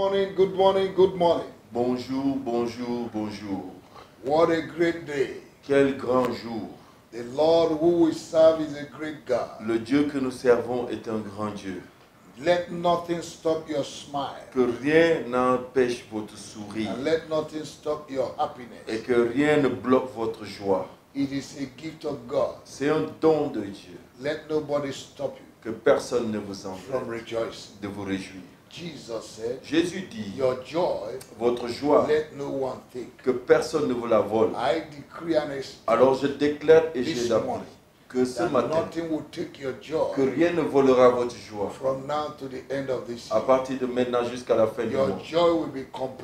morning, good morning, good morning. Bonjour, bonjour, bonjour. What a great day. Quel grand jour. The Lord who we serve is a great God. Le Dieu que nous servons est un grand Dieu. Let nothing stop your smile. Que rien n'empêche votre sourire. And let nothing stop your happiness. Et que rien ne bloque votre joie. It is a gift of God. C'est un don de Dieu. Let nobody stop you. Que personne ne vous empêche de vous réjouir. Jesus said, Jésus dit, your joy, votre joie, let no one take. Que personne ne vous la vole. I decree and explain. Alors je déclare et je l'appelle que ce matin, que rien ne volera votre joie. From now to the end of this year, à partir de maintenant jusqu'à la fin du mois,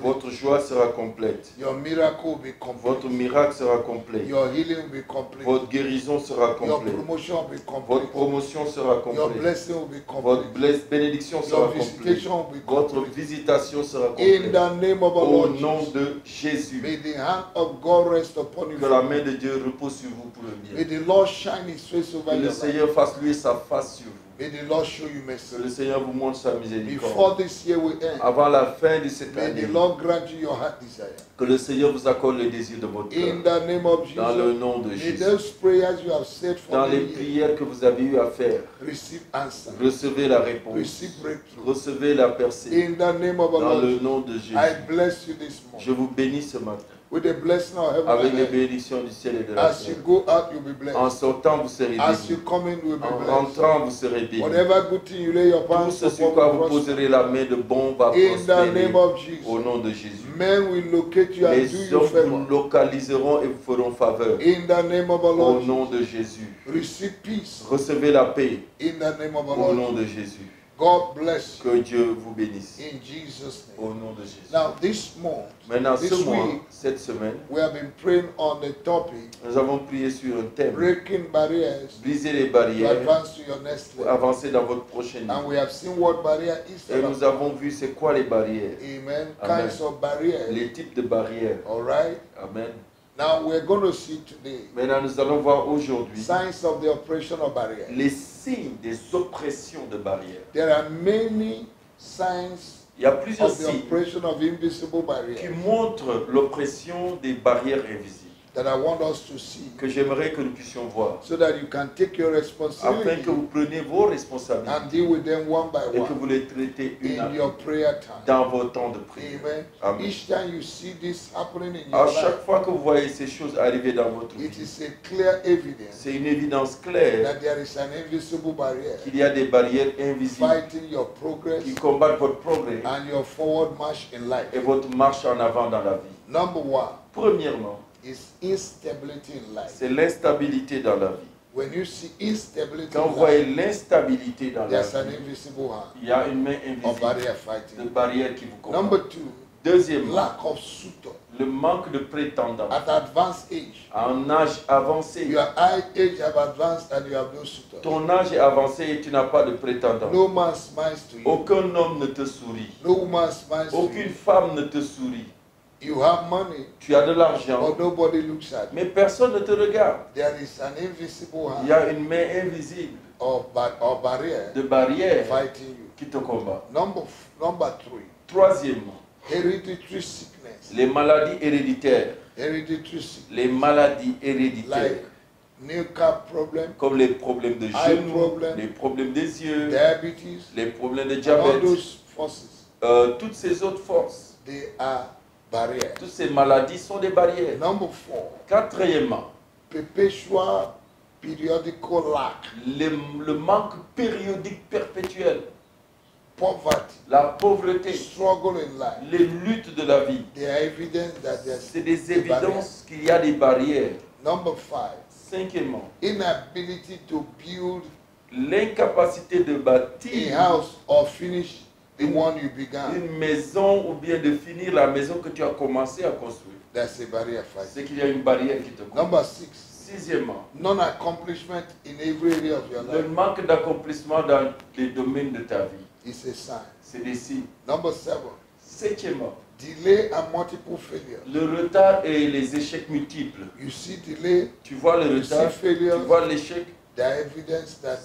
votre joie sera complète. Your miracle will be complete. Votre miracle sera complet. Your healing will be complete. Votre guérison sera complète. Your promotion will be complete. Votre promotion sera complète. Your blessing will be complete. Votre bénédiction sera complète. Votre visitation sera complète. Au nom de Jésus, may the hand of God rest upon you. Que la main de Dieu repose sur vous pour le bien. May the Lord shine. Que le Seigneur fasse lui sa face sur vous. Que le Seigneur vous montre sa miséricorde. Avant la fin de cette année, que le Seigneur vous accorde le désir de votre cœur. Dans le nom de Jésus. Dans les prières que vous avez eu à faire, recevez la réponse. Recevez la percée. Dans le nom de Jésus. Je vous bénis ce matin. Avec les bénédictions du ciel et de la terre. En sortant, vous serez bénis. En rentrant, vous serez bénis. Tout ce sur quoi vous poserez la main de bon va prospérer. Au nom de Jésus. Les hommes vous localiseront et vous feront faveur. Au nom de Jésus. Recevez la paix. Au nom de Jésus. God bless you. Que Dieu vous bénisse. In Jesus' name. Au nom de Jésus. Now, this month, maintenant, ce mois, cette semaine, we have been praying on the topic, nous avons prié sur un thème. Breaking barriers, briser les barrières, to advance to your next level. Pour avancer dans votre prochaine vie. And we have seen what barrier is. Et nous avons vu c'est quoi les barrières. Amen. Amen. Kinds of barriers. Les types de barrières. All right. Amen. Now we're going to see today. Maintenant, nous allons voir aujourd'hui. Signs of the oppression of barriers. Les signes des oppressions de barrières. There are many signs. Il y a plusieurs signes qui montrent l'oppression des barrières invisibles. That I want us to see, que j'aimerais que nous puissions voir, so that you can take your responsibility, afin que vous preniez vos responsabilités and deal with them one by one, et que vous les traitez une à une dans vos temps de prière. Amen. Each time you see this happening in your à chaque fois que vous voyez ces choses arriver dans votre vie, c'est une évidence claire qu'il y a des barrières invisibles qui combattent votre progrès and your forward march in life. Et votre marche en avant dans la vie. Number one, premièrement, c'est l'instabilité dans la vie. Quand vous voyez l'instabilité dans la vie, il y a une main invisible de barrière qui vous combat. Deuxièmement, le manque de prétendants. En âge avancé, ton âge est avancé et tu n'as pas de prétendant. Aucun homme ne te sourit. Aucune femme ne te sourit. You have money, tu as de l'argent, mais personne ne te regarde. There is an invisible hand. Il y a une main invisible de barrière qui te combat. Number three. Troisièmement, hereditary sickness. Les maladies héréditaires. Les maladies héréditaires. Like comme les problèmes de genoux, les problèmes des yeux, diabetes, les problèmes de diabète, toutes ces autres forces. They are barrières. Toutes ces maladies sont des barrières. Quatrièmement, le manque périodique perpétuel. La pauvreté. Les luttes de la vie. C'est des évidences qu'il y a des barrières. Cinquièmement, l'incapacité de bâtir une maison ou bien de finir la maison que tu as commencé à construire. C'est qu'il y a une barrière qui te compte. Sixièmement, le manque d'accomplissement dans les domaines de ta vie. C'est des signes. Septièmement, le retard et les échecs multiples. Tu vois le retard, tu vois l'échec.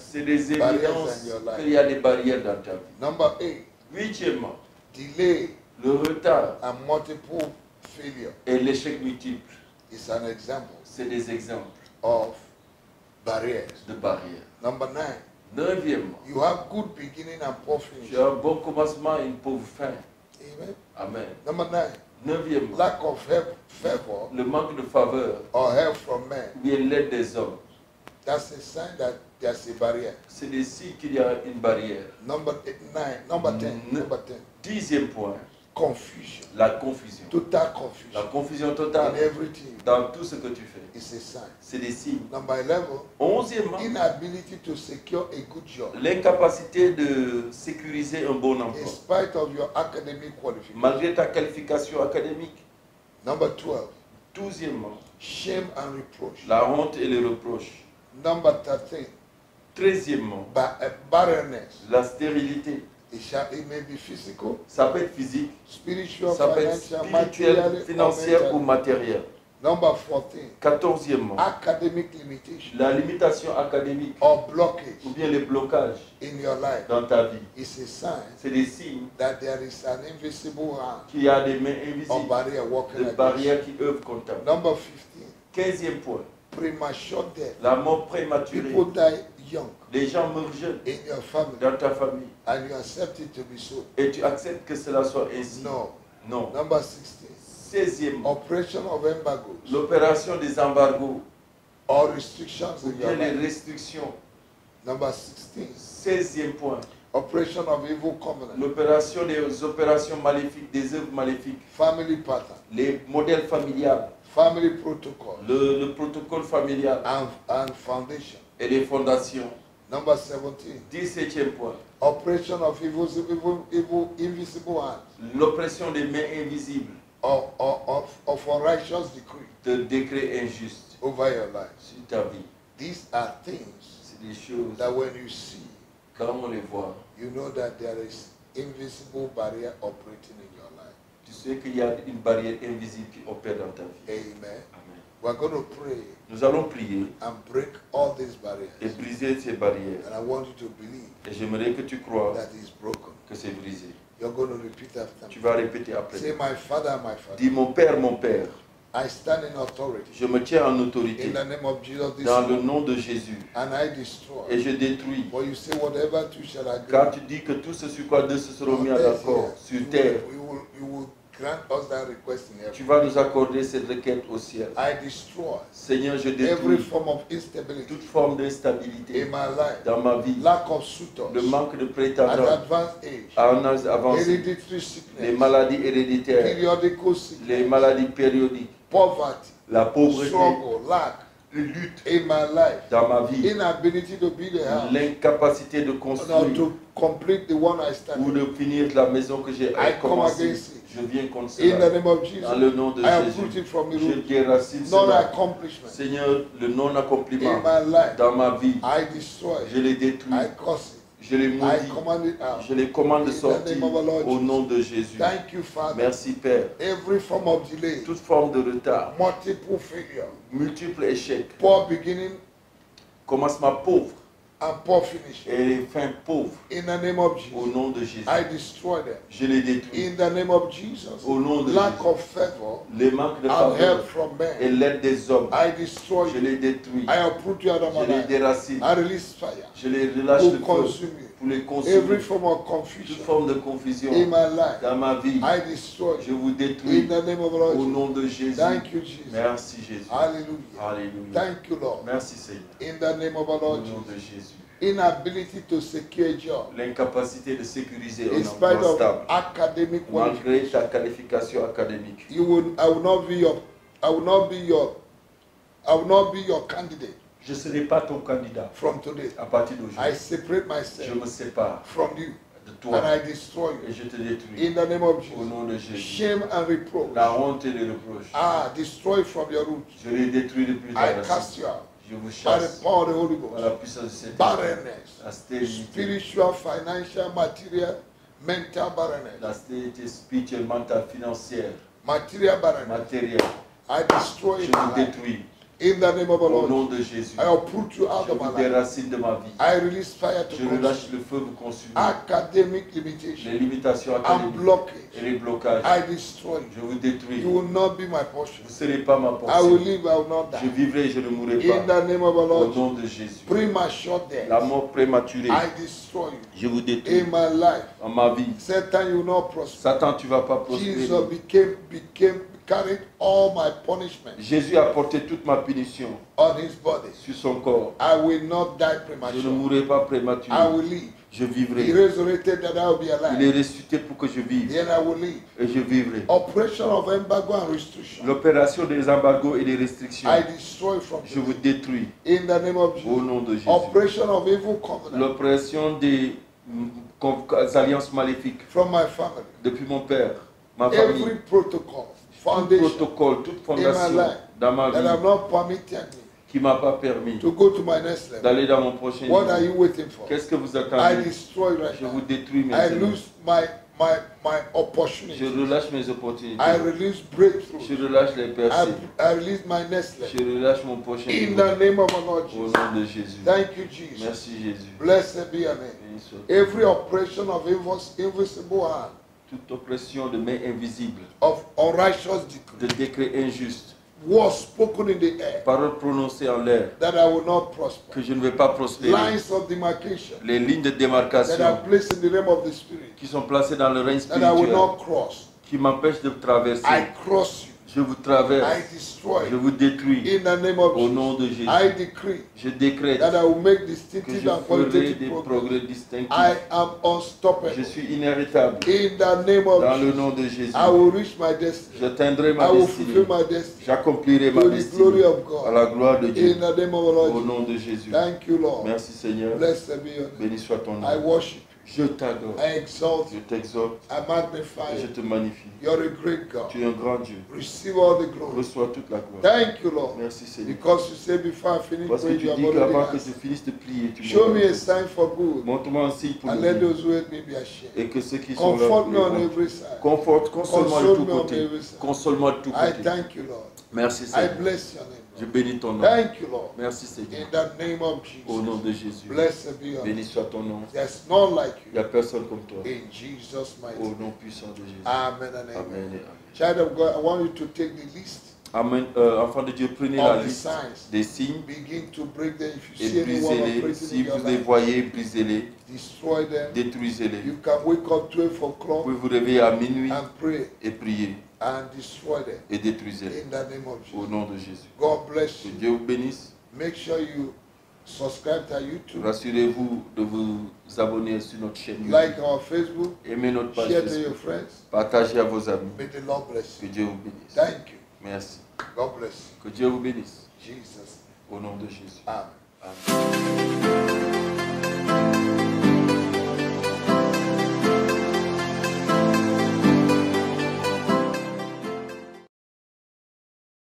C'est des évidences qu'il y a des barrières dans ta vie. Huitièmement, Le retard et l'échec multiple, c'est des exemples de barrières. Neuvièmement, tu as un bon commencement et une pauvre fin. Amen. Neuvièmement, le manque de faveur ou l'aide des hommes. C'est des signes qu'il y a une barrière. Dixième point. Confusion. La confusion. Total confusion. La confusion totale. In everything. Dans tout ce que tu fais. C'est des signes. Onzièmement. Inability to secure a good job. L'incapacité de sécuriser un bon emploi. In spite of your academic qualification. Malgré ta qualification académique. 12. Douzièmement. Shame and reproach. La honte et le reproche. 13. Treizièmement. Barrenness. La stérilité. It may be physical, ça peut être physique, ça peut être spirituel, financière ou matériel. 14e, la limitation académique ou bien les blocages dans ta vie. C'est des signes qu'il y a des mains invisibles, des barrières qui œuvrent contre ta vie. 15e point, la mort prématurée. Les gens meurent jeunes dans ta famille. And you accept it to be so. Et tu acceptes que cela soit ainsi. Non. 16e. L'opération des embargos. Or restrictions ou bien les restrictions. 16e point. L'opération des opérations maléfiques, des œuvres maléfiques. Family pattern. Les modèles familiales. Family protocol. Le protocole familial. And foundation. Et les fondations. 17e point. L'oppression des mains invisibles. Of a righteous decree. De décret injuste. Over your life. Sur ta vie. These are things. C'est des choses. That when you see. Quand on les voit. You know that there is invisible barrier operating in your life. Tu sais qu'il y a une barrière invisible qui opère dans ta vie. Amen. We're going to pray. Nous allons prier and break all these barriers. Et briser ces barrières. And I want you to believe. Et j'aimerais que tu crois that is broken. Que c'est brisé. You're going to repeat after me. Tu vas répéter après. Say, my father, my father. Dis mon père, mon père. I stand in authority. Je me tiens en autorité. In the name of Jesus, this dans le nom de Jésus. And I destroy. Et je détruis. But you say, whatever two shall agree. Car tu dis que tout ce sur quoi deux se seront mis d'accord sur terre. Tu vas nous accorder cette requête au ciel. Seigneur, je détruis toute forme d'instabilité dans ma vie, le manque de prétendants à un âge avancé, les maladies héréditaires, les maladies périodiques, la pauvreté, une lutte dans ma vie, l'incapacité de construire ou de finir la maison que j'ai commencée. Je viens contre cela. Dans le nom de Jésus, je déracine cela. Seigneur, le non-accompliment dans ma vie, je les détruis. Je les maudis, je les commande de sortir au nom de Jésus. Merci Père. Toute forme de retard, multiples échecs, commencement pauvre et fin pauvre. Au nom de Jésus, je les détruis. Au nom de Jésus, les manques de faveur et l'aide des hommes, je les détruis. Je les déracine. Je les relâche de feu pour les consumer. Toute forme de confusion dans ma vie, je vous détruis. Au nom de Jésus. Merci Jésus. Alléluia. Merci Seigneur. Au nom de Jésus. Inability to secure a job. L'incapacité de sécuriser un emploi stable. Malgré ta qualification académique. I will not be your candidate. Je ne serai pas ton candidat. From today. À partir d'aujourd'hui. I separate myself. Je me sépare. From you. De toi. And I destroy you. Et je te détruis. In the name of Jesus. Au nom de Jésus. Shame and reproach. La honte et le reproche. Destroy from your roots. Je les détruis de plus I cast you out. Je vous chasse par la puissance de cette barrenness, la stérilité spirituelle, mentale, financière, matérielle. Je vous détruis. In the name of the Lord. Au nom de Jésus, I put you out of my life. Déracine de ma vie. I release fire to relâche le feu vous consumer. Academic limitation. Les limitations académiques et les blocages. I destroy. Je vous détruis. You will not be my portion. Vous ne serez pas ma portion. I will live, I will not die. Je vivrai et je ne mourrai pas. In the name of the Lord. Au nom de Jésus. Premature death. La mort prématurée. I destroy you. Je vous détruis. In my life. En ma vie. Satan, you will not prosper. Satan, tu ne vas pas prospérer. Jesus carried all my punishment. Jésus a porté toute ma punition on his body. Sur son corps. I will not die prematurely. Je ne mourrai pas prématuré. I will live. Je vivrai. He resurrected that I will be alive. Il est ressuscité pour que je vive. Then I will live. Et je vivrai. Operation of embargo and restriction. L'opération des embargos et des restrictions. I destroy from je vous détruis. In the name of Jesus. Au nom de Jésus. Operation of evil covenant. L'opération des alliances maléfiques. From my family. Depuis mon père, ma famille. Every protocol. Tout protocole, toute fondation dans ma vie qui ne m'a pas permis d'aller dans mon prochain niveau. Qu'est-ce que vous attendez? Je vous détruis maintenant. Je relâche mes opportunités. Je relâche les percées. Je relâche mon prochain niveau. Au nom de Jésus. Merci Jésus. Every oppression of invisible hand. Toute oppression de main invisible, de décrets injustes, paroles prononcées en l'air, que je ne vais pas prospérer, les lignes de démarcation qui sont placées dans le règne spirituel, qui m'empêchent de traverser. Je vous traverse, je vous détruis, au nom de Jésus. Je décrète que je ferai des progrès distinctifs. Je suis inarrêtable. Dans le nom de Jésus, j'atteindrai ma destinée. J'accomplirai ma destinée à la gloire de Dieu. Au nom de Jésus. Merci Seigneur. Béni soit ton nom. Je t'adore, je t'exalte, je te magnifie. Tu es un grand Dieu. Reçois toute la gloire. Merci Seigneur. Parce que tu dis qu'avant que je finisse de prier, tu me montre-moi un signe pour le bien. Et que ceux qui sont là, console-moi de tous côtés. Console-moi de tous côtés. Merci Seigneur. Je bénis ton nom. Merci Seigneur. Au nom de Jésus. Béni soit ton nom. Il n'y a personne comme toi. Au nom puissant de Jésus. Amen. Child of God, I want you to take the list. Amen. Enfant de Dieu, prenez la liste des signes et brisez-les. Si vous les voyez, brisez-les. Détruisez-les. Vous pouvez vous réveiller à minuit et prier. Et détruisez-les. Au nom de Jésus. Que Dieu vous bénisse. Rassurez-vous de vous abonner sur notre chaîne YouTube. Aimez notre page Facebook. Partagez à vos amis. Que Dieu vous bénisse. Merci. Que Dieu vous bénisse. Au nom de Jésus. Amen. Amen.